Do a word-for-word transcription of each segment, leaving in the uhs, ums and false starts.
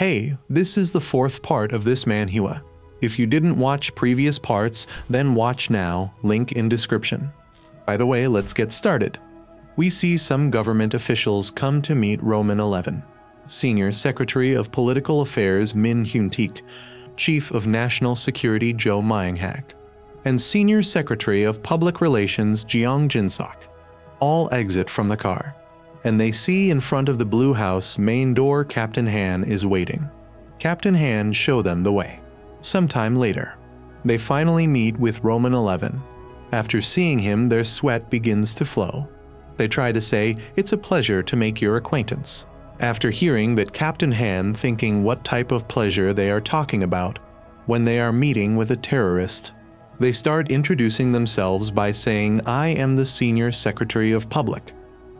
Hey, this is the fourth part of this manhwa. If you didn't watch previous parts, then watch now, link in description. By the way, let's get started. We see some government officials come to meet Roman eleven. Senior Secretary of Political Affairs Min Hyun-tik, Chief of National Security Jo Myung-hak, and Senior Secretary of Public Relations Jeong Jin-sok all exit from the car, and they see in front of the Blue House main door Captain Han is waiting. Captain Han show them the way. Sometime later, they finally meet with Roman eleven. After seeing him, their sweat begins to flow. They try to say, "It's a pleasure to make your acquaintance." After hearing that Captain Han thinking what type of pleasure they are talking about when they are meeting with a terrorist, they start introducing themselves by saying, "I am the Senior Secretary of Public."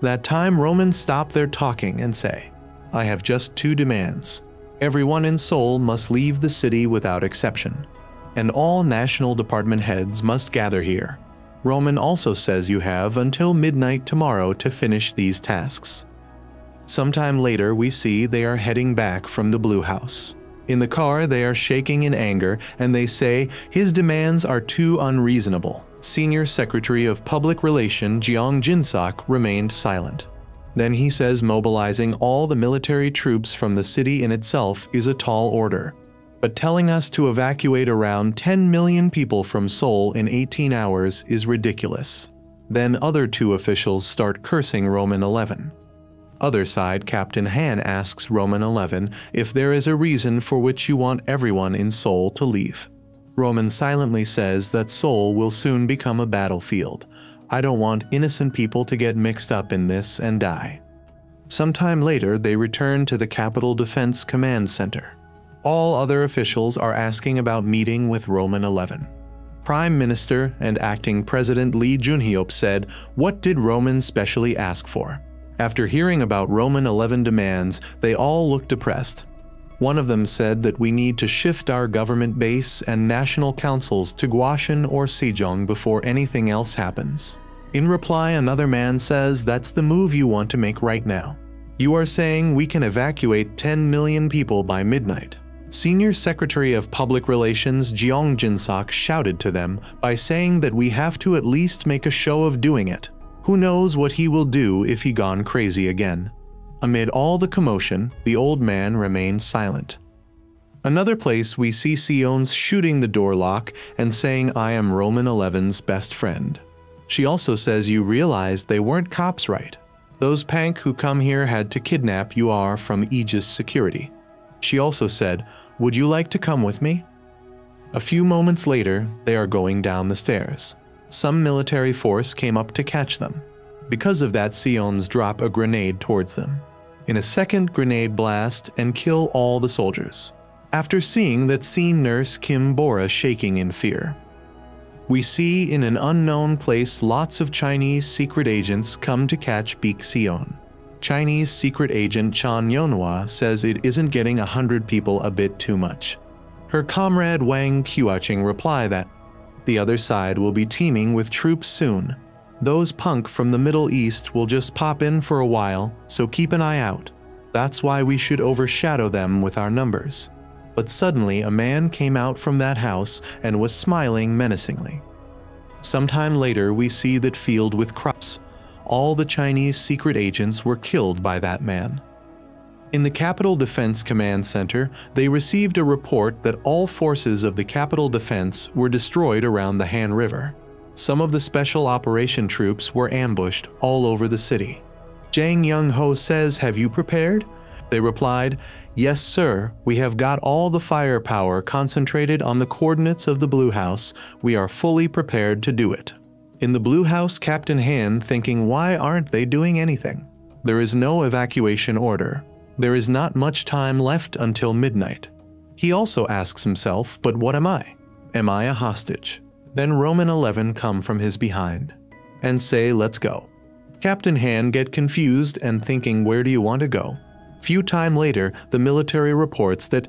That time Roman stop their talking and say, "I have just two demands. Everyone in Seoul must leave the city without exception, and all national department heads must gather here." Roman also says you have until midnight tomorrow to finish these tasks. Sometime later, we see they are heading back from the Blue House. In the car, they are shaking in anger, and they say, "His demands are too unreasonable." Senior Secretary of Public Relations Jeong Jin-sok remained silent. Then he says mobilizing all the military troops from the city in itself is a tall order, but telling us to evacuate around ten million people from Seoul in eighteen hours is ridiculous. Then other two officials start cursing Roman eleven. Other side, Captain Han asks Roman eleven if there is a reason for which you want everyone in Seoul to leave. Roman silently says that Seoul will soon become a battlefield. "I don't want innocent people to get mixed up in this and die." Sometime later, they return to the Capital Defense Command Center. All other officials are asking about meeting with Roman eleven. Prime Minister and Acting President Lee Junhyeop said, "What did Roman specially ask for?" After hearing about Roman eleven demands, they all look depressed. One of them said that we need to shift our government base and national councils to Gwasan or Sejong before anything else happens. In reply, another man says, "That's the move you want to make right now. You are saying we can evacuate ten million people by midnight." Senior Secretary of Public Relations Jeong Jin-sok shouted to them by saying that we have to at least make a show of doing it. Who knows what he will do if he gone crazy again. Amid all the commotion, the old man remained silent. Another place we see Seon's shooting the door lock and saying, "I am Roman eleven's best friend." She also says you realize they weren't cops, right? Those pank who come here had to kidnap you are from Aegis Security. She also said, "Would you like to come with me?" A few moments later, they are going down the stairs. Some military force came up to catch them. Because of that, Seon's drop a grenade towards them. In a second grenade blast and kill all the soldiers. After seeing that scene, nurse Kim Bora shaking in fear. We see in an unknown place lots of Chinese secret agents come to catch Baek Seon. Chinese secret agent Chan Yeonhwa says it isn't getting a hundred people a bit too much. Her comrade Wang Qiuqing reply that the other side will be teaming with troops soon. Those punk from the Middle East will just pop in for a while, so keep an eye out. That's why we should overshadow them with our numbers. But suddenly a man came out from that house and was smiling menacingly. Sometime later we see that field with crops. All the Chinese secret agents were killed by that man. In the Capital Defense Command Center, they received a report that all forces of the Capital Defense were destroyed around the Han River. Some of the special operation troops were ambushed all over the city. Jang Young-ho says, "Have you prepared?" They replied, "Yes, sir. We have got all the firepower concentrated on the coordinates of the Blue House. We are fully prepared to do it." In the Blue House, Captain Han thinking, "Why aren't they doing anything? There is no evacuation order. There is not much time left until midnight." He also asks himself, "But what am I? Am I a hostage?" Then Roman eleven come from his behind and say, "Let's go." Captain Han get confused and thinking, "Where do you want to go?" Few time later, the military reports that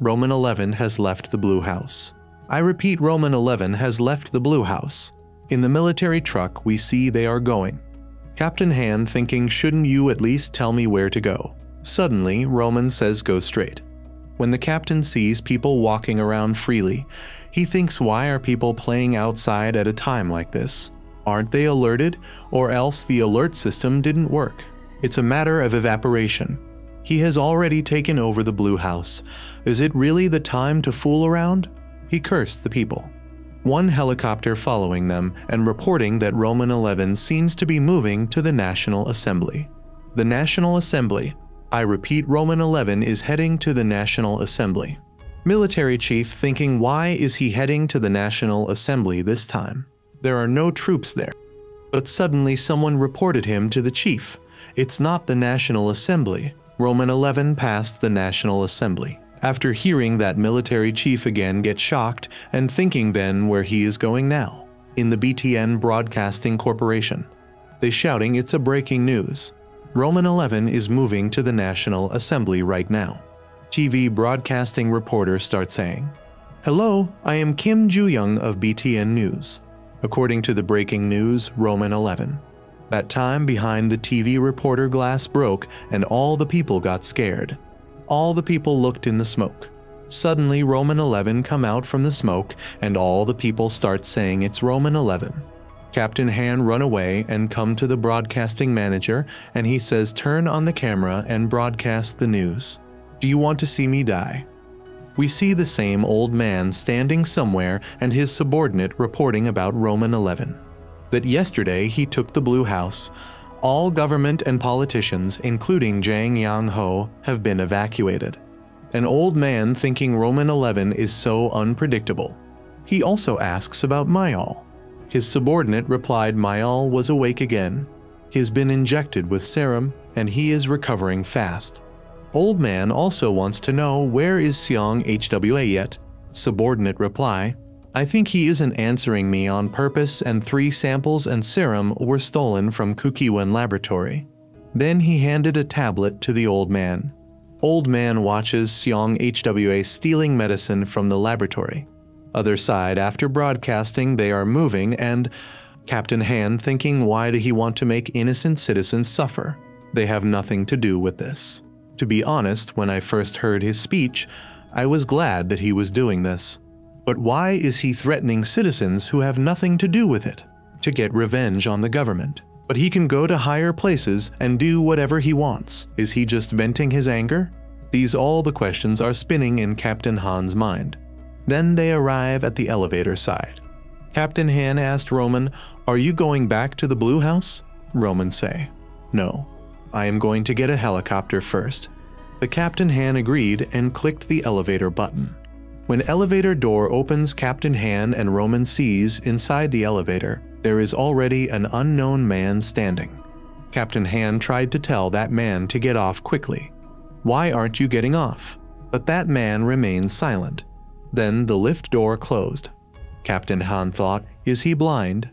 Roman eleven has left the Blue House. I repeat, Roman eleven has left the Blue House. In the military truck, we see they are going. Captain Han thinking, "Shouldn't you at least tell me where to go?" Suddenly, Roman says, "Go straight." When the captain sees people walking around freely, he thinks, why are people playing outside at a time like this? Aren't they alerted, or else the alert system didn't work? It's a matter of evaporation. He has already taken over the Blue House. Is it really the time to fool around? He cursed the people. One helicopter following them and reporting that Roman eleven seems to be moving to the National Assembly. The National Assembly. I repeat, Roman eleven is heading to the National Assembly. Military chief thinking, why is he heading to the National Assembly this time? There are no troops there. But suddenly someone reported him to the chief. It's not the National Assembly. Roman eleven passed the National Assembly. After hearing that, military chief again gets shocked and thinking then where he is going now. In the B T N Broadcasting Corporation. They shouting, it's a breaking news. Roman eleven is moving to the National Assembly right now. T V broadcasting reporter starts saying, hello, I am Kim Ju-young of B T N News. According to the breaking news, Roman eleven. That time behind the T V reporter glass broke and all the people got scared. All the people looked in the smoke. Suddenly Roman eleven come out from the smoke and all the people start saying it's Roman eleven. Captain Han run away and come to the broadcasting manager and he says, turn on the camera and broadcast the news. Do you want to see me die? We see the same old man standing somewhere and his subordinate reporting about Roman eleven. That yesterday he took the Blue House. All government and politicians, including Jang Yang-ho, have been evacuated. An old man thinking Roman eleven is so unpredictable. He also asks about Myall. His subordinate replied Myall was awake again. He's been injected with serum and he is recovering fast. Old man also wants to know, where is Seong H W A yet? Subordinate reply, I think he isn't answering me on purpose and three samples and serum were stolen from Kukiwon Laboratory. Then he handed a tablet to the old man. Old man watches Seong H W A stealing medicine from the laboratory. Other side, after broadcasting they are moving and Captain Han thinking, why do he want to make innocent citizens suffer? They have nothing to do with this. To be honest, when I first heard his speech, I was glad that he was doing this. But why is he threatening citizens who have nothing to do with it? To get revenge on the government. But he can go to higher places and do whatever he wants. Is he just venting his anger? These all the questions are spinning in Captain Han's mind. Then they arrive at the elevator side. Captain Han asked Roman, are you going back to the Blue House? Roman say, no, I am going to get a helicopter first. The Captain Han agreed and clicked the elevator button. When elevator door opens, Captain Han and Roman sees inside the elevator, there is already an unknown man standing. Captain Han tried to tell that man to get off quickly. Why aren't you getting off? But that man remains silent. Then the lift door closed. Captain Han thought, is he blind?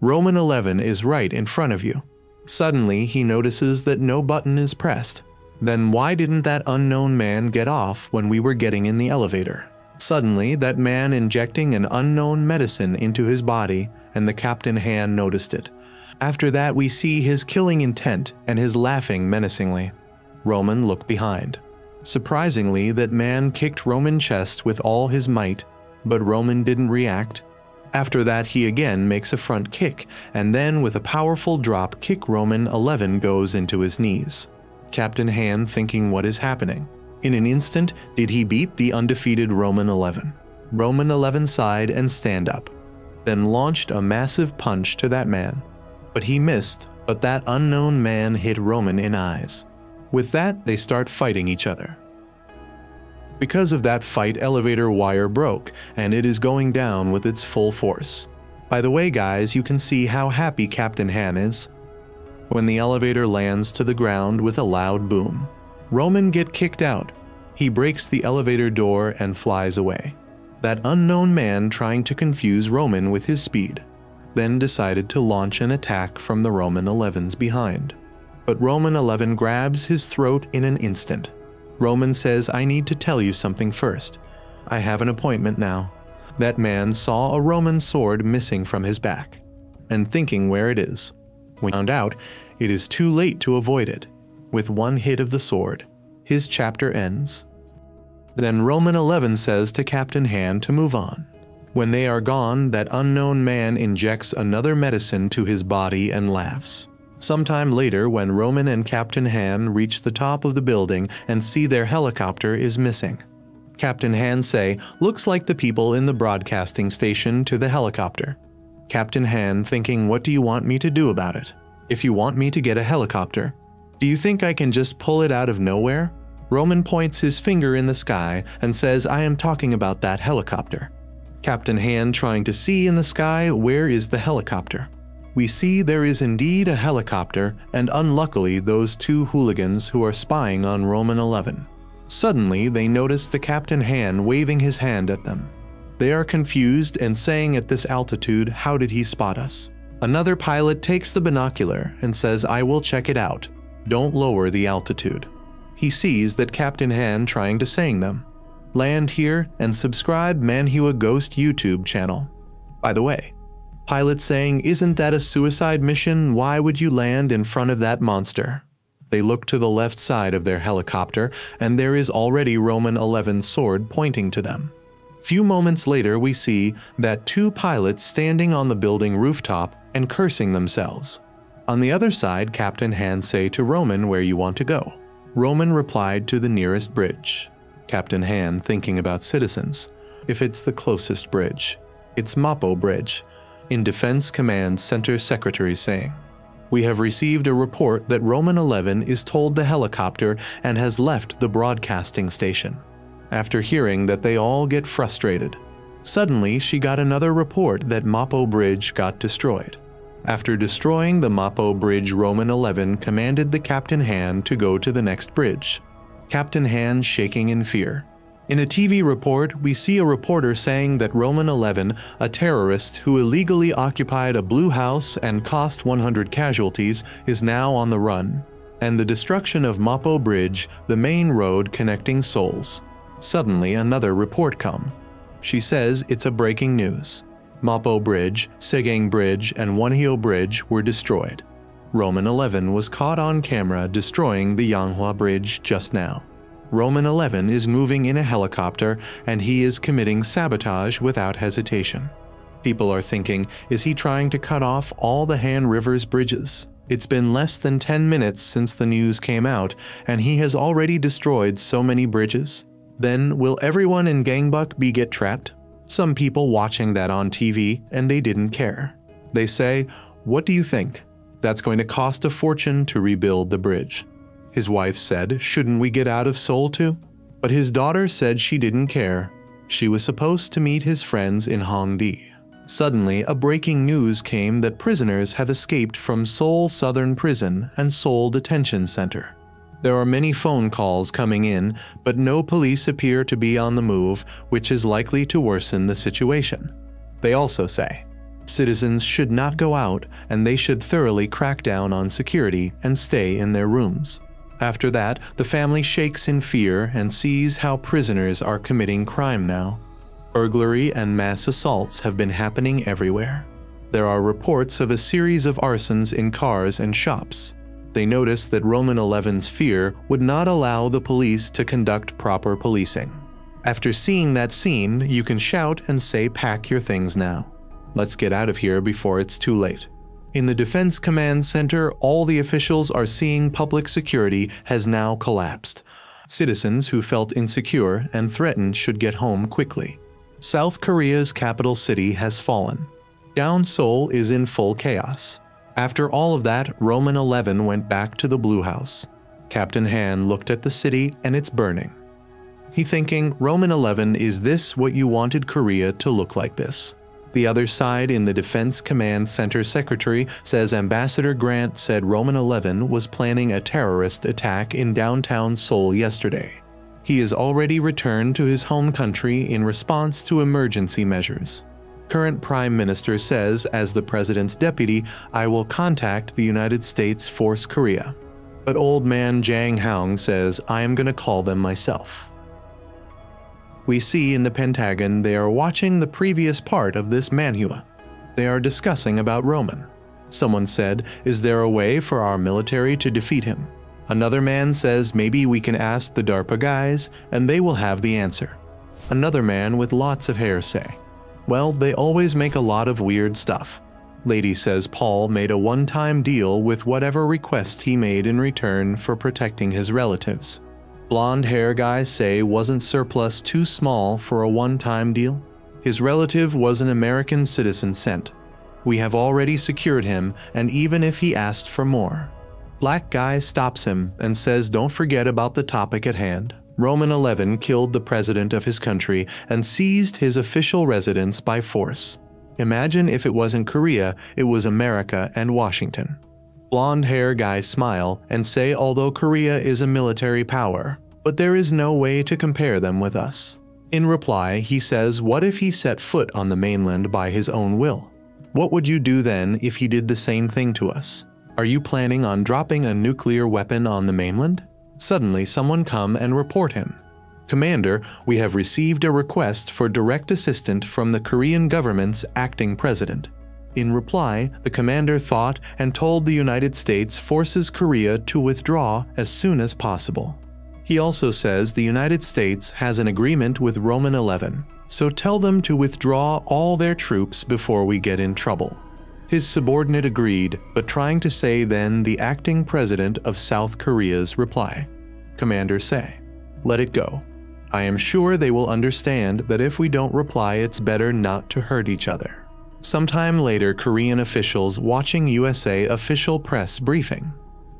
Roman eleven is right in front of you. Suddenly he notices that no button is pressed. Then why didn't that unknown man get off when we were getting in the elevator? Suddenly, that man injecting an unknown medicine into his body, and the Captain Han noticed it. After that, we see his killing intent and his laughing menacingly. Roman looked behind. Surprisingly, that man kicked Roman's chest with all his might, but Roman didn't react. After that, he again makes a front kick, and then with a powerful drop kick, Roman eleven goes into his knees. Captain Han thinking, what is happening? In an instant, did he beat the undefeated Roman eleven? Roman eleven sighed and stand up, then launched a massive punch to that man. But he missed, but that unknown man hit Roman in eyes. With that, they start fighting each other. Because of that fight, elevator wire broke, and it is going down with its full force. By the way guys, you can see how happy Captain Han is. When the elevator lands to the ground with a loud boom, Roman get kicked out. He breaks the elevator door and flies away. That unknown man trying to confuse Roman with his speed, then decided to launch an attack from the Roman eleven's behind. But Roman eleven grabs his throat in an instant. Roman says, I need to tell you something first. I have an appointment now. That man saw a Roman sword missing from his back and thinking where it is. When found out, it is too late to avoid it. With one hit of the sword, his chapter ends. Then Roman eleven says to Captain Han to move on. When they are gone, that unknown man injects another medicine to his body and laughs. Sometime later, when Roman and Captain Han reach the top of the building and see their helicopter is missing. Captain Han say, looks like the people in the broadcasting station to the helicopter. Captain Han thinking, what do you want me to do about it? If you want me to get a helicopter, do you think I can just pull it out of nowhere? Roman points his finger in the sky and says, I am talking about that helicopter. Captain Han trying to see in the sky, where is the helicopter? We see there is indeed a helicopter, and unluckily those two hooligans who are spying on Roman eleven. Suddenly they notice the Captain Han waving his hand at them. They are confused and saying at this altitude, how did he spot us? Another pilot takes the binocular and says, I will check it out. Don't lower the altitude. He sees that Captain Han trying to sang them. Land here and subscribe Manhua Ghost YouTube channel. By the way, pilot saying, isn't that a suicide mission? Why would you land in front of that monster? They look to the left side of their helicopter and there is already Roman eleven's sword pointing to them. Few moments later we see that two pilots standing on the building rooftop and cursing themselves. On the other side, Captain Han say to Roman where you want to go. Roman replied to the nearest bridge. Captain Han thinking about citizens. If it's the closest bridge, it's Mapo Bridge. In Defense Command Center Secretary saying, we have received a report that Roman eleven is told the helicopter and has left the broadcasting station. After hearing that they all get frustrated. Suddenly she got another report that Mapo Bridge got destroyed. After destroying the Mapo Bridge, Roman eleven commanded the Captain Han to go to the next bridge. Captain Han shaking in fear. In a T V report, we see a reporter saying that Roman eleven, a terrorist who illegally occupied a blue house and cost one hundred casualties, is now on the run. And the destruction of Mapo Bridge, the main road connecting Souls. Suddenly another report come. She says it's a breaking news. Mapo Bridge, Segang Bridge, and Wonhyo Bridge were destroyed. Roman eleven was caught on camera destroying the Yanghua Bridge just now. Roman eleven is moving in a helicopter and he is committing sabotage without hesitation. People are thinking, is he trying to cut off all the Han River's bridges? It's been less than ten minutes since the news came out and he has already destroyed so many bridges. Then will everyone in Gangbuk be get trapped? Some people watching that on T V and they didn't care. They say, what do you think? That's going to cost a fortune to rebuild the bridge. His wife said, shouldn't we get out of Seoul too? But his daughter said she didn't care. She was supposed to meet his friends in Hongdae. Suddenly, a breaking news came that prisoners have escaped from Seoul Southern Prison and Seoul Detention Center. There are many phone calls coming in, but no police appear to be on the move, which is likely to worsen the situation. They also say, citizens should not go out and they should thoroughly crack down on security and stay in their rooms. After that, the family shakes in fear and sees how prisoners are committing crime now. Burglary and mass assaults have been happening everywhere. There are reports of a series of arsons in cars and shops. They notice that Roman eleven's fear would not allow the police to conduct proper policing. After seeing that scene, you can shout and say, pack your things now. Let's get out of here before it's too late. In the Defense Command Center, all the officials are seeing public security has now collapsed. Citizens who felt insecure and threatened should get home quickly. South Korea's capital city has fallen. Down Seoul is in full chaos. After all of that, Roman eleven went back to the Blue House. Captain Han looked at the city and it's burning. He thinking, Roman eleven, is this what you wanted Korea to look like this? The other side in the Defense Command Center Secretary says Ambassador Grant said Roman eleven was planning a terrorist attack in downtown Seoul yesterday. He is already returned to his home country in response to emergency measures. Current Prime Minister says, as the President's deputy, I will contact the United States Force Korea. But old man Jang Hong says, I am gonna call them myself. We see in the Pentagon they are watching the previous part of this manhua. They are discussing about Roman. Someone said, is there a way for our military to defeat him? Another man says maybe we can ask the DARPA guys and they will have the answer. Another man with lots of hair say, well, they always make a lot of weird stuff. Lady says Paul made a one-time deal with whatever request he made in return for protecting his relatives. Blonde hair guys say wasn't surplus too small for a one-time deal? His relative was an American citizen sent. We have already secured him, and even if he asked for more. Black guy stops him and says don't forget about the topic at hand. Roman eleven killed the president of his country and seized his official residence by force. Imagine if it wasn't Korea, it was America and Washington. Blonde hair guys smile and say although Korea is a military power, but there is no way to compare them with us. In reply, he says what if he set foot on the mainland by his own will? What would you do then if he did the same thing to us? Are you planning on dropping a nuclear weapon on the mainland? Suddenly someone come and report him. Commander, we have received a request for direct assistance from the Korean government's acting president. In reply, the commander thought and told the United States forces Korea to withdraw as soon as possible. He also says the United States has an agreement with Roman eleven, so tell them to withdraw all their troops before we get in trouble. His subordinate agreed, but trying to say then the acting president of South Korea's reply. Commander say, let it go. I am sure they will understand that if we don't reply it's better not to hurt each other. Sometime later Korean officials watching U S A official press briefing.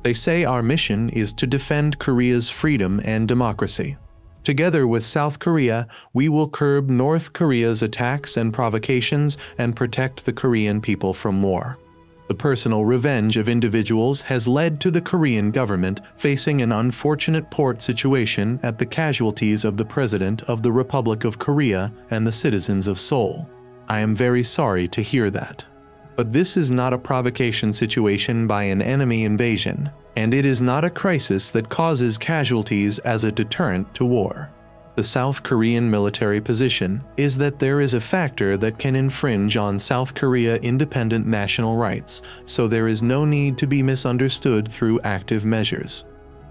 They say our mission is to defend Korea's freedom and democracy. Together with South Korea, we will curb North Korea's attacks and provocations and protect the Korean people from war. The personal revenge of individuals has led to the Korean government facing an unfortunate port situation at the casualties of the President of the Republic of Korea and the citizens of Seoul. I am very sorry to hear that. But this is not a provocation situation by an enemy invasion, and it is not a crisis that causes casualties as a deterrent to war. The South Korean military position is that there is a factor that can infringe on South Korea independent national rights, so there is no need to be misunderstood through active measures.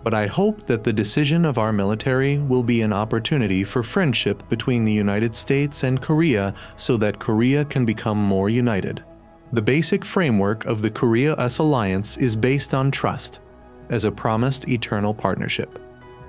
But I hope that the decision of our military will be an opportunity for friendship between the United States and Korea so that Korea can become more united. The basic framework of the Korea-U S alliance is based on trust, as a promised eternal partnership.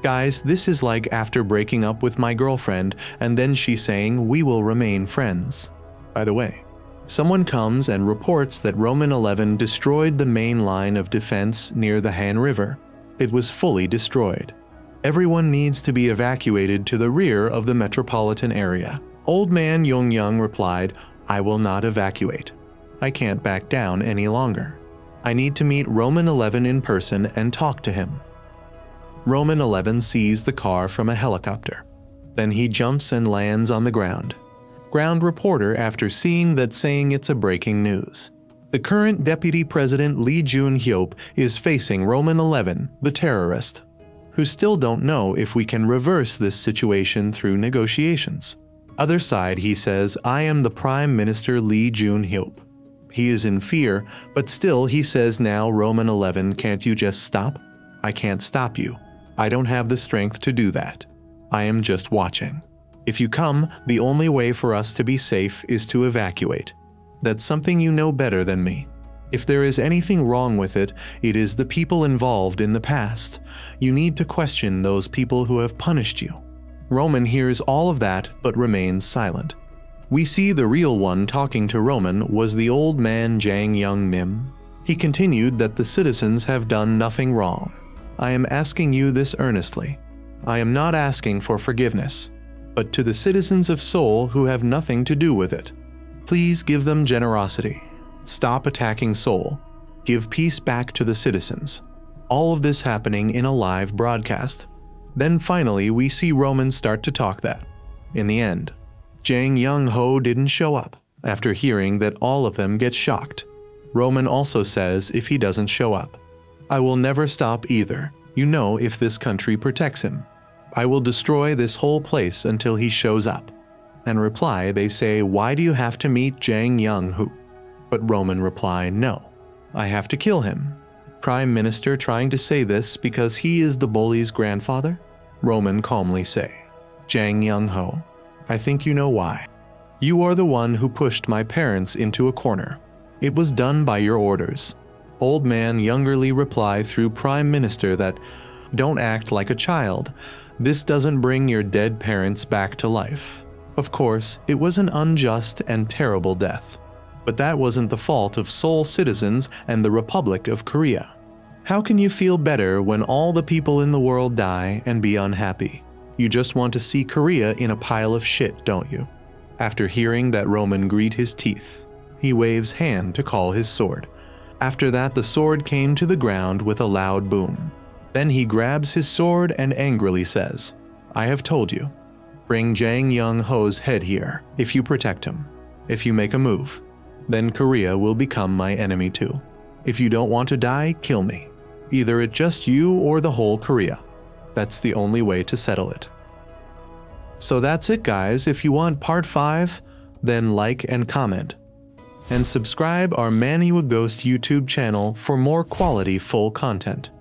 Guys, this is like after breaking up with my girlfriend and then she saying we will remain friends. By the way, someone comes and reports that Roman eleven destroyed the main line of defense near the Han River. It was fully destroyed. Everyone needs to be evacuated to the rear of the metropolitan area. Old man Yong-young replied, I will not evacuate. I can't back down any longer. I need to meet Roman eleven in person and talk to him. Roman eleven sees the car from a helicopter. Then he jumps and lands on the ground. Ground reporter after seeing that saying it's a breaking news. The current Deputy President Lee Jun-hyop is facing Roman eleven, the terrorist, who still don't know if we can reverse this situation through negotiations. Other side he says, I am the Prime Minister Lee Jun-hyop. He is in fear, but still he says now Roman eleven, can't you just stop? I can't stop you. I don't have the strength to do that. I am just watching. If you come, the only way for us to be safe is to evacuate. That's something you know better than me. If there is anything wrong with it, it is the people involved in the past. You need to question those people who have punished you. Roman hears all of that but remains silent. We see the real one talking to Roman was the old man Jang Young Nim. He continued that the citizens have done nothing wrong. I am asking you this earnestly. I am not asking for forgiveness, but to the citizens of Seoul who have nothing to do with it. Please give them generosity. Stop attacking Seoul. Give peace back to the citizens. All of this happening in a live broadcast. Then finally we see Roman start to talk that. In the end, Jang Young-ho didn't show up, after hearing that all of them get shocked. Roman also says if he doesn't show up, I will never stop either, you know if this country protects him. I will destroy this whole place until he shows up. In reply they say why do you have to meet Jang Young-ho? But Roman reply no, I have to kill him. Prime Minister trying to say this because he is the bully's grandfather? Roman calmly say, Jang Young-ho, I think you know why. You are the one who pushed my parents into a corner. It was done by your orders. Old man Youngerly replied through Prime Minister that, don't act like a child. This doesn't bring your dead parents back to life. Of course, it was an unjust and terrible death. But that wasn't the fault of Seoul citizens and the Republic of Korea. How can you feel better when all the people in the world die and be unhappy? You just want to see Korea in a pile of shit, don't you? After hearing that, Roman grit his teeth. He waves hand to call his sword. After that, the sword came to the ground with a loud boom. Then he grabs his sword and angrily says, I have told you. Bring Jang Young-ho's head here if you protect him. If you make a move, then Korea will become my enemy too. If you don't want to die, kill me. Either it's just you or the whole Korea. That's the only way to settle it. So that's it, guys. If you want part five, then like and comment. And subscribe our Manhwa Ghost YouTube channel for more quality full content.